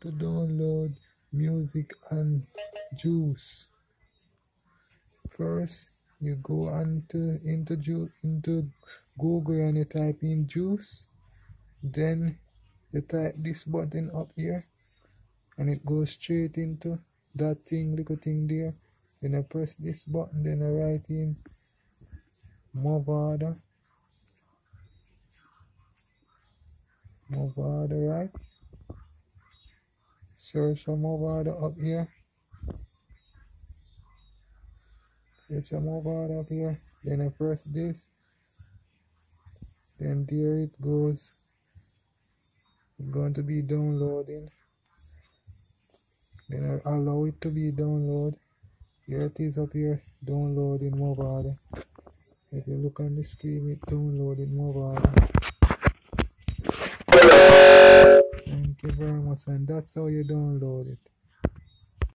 to download music and juice. First, you go into Google and you type in juice. Then you type this button up here, and it goes straight into that thing, little thing there. Then I press this button, then I write in Movada, right? Search for Movada up here. Search for Movada up here. Then I press this. Then there it goes. It's going to be downloading. Then I allow it to be downloaded. Here it is up here, downloading Movada. If you look on the screen, it downloaded Movada. Thank you very much, and that's how you download it.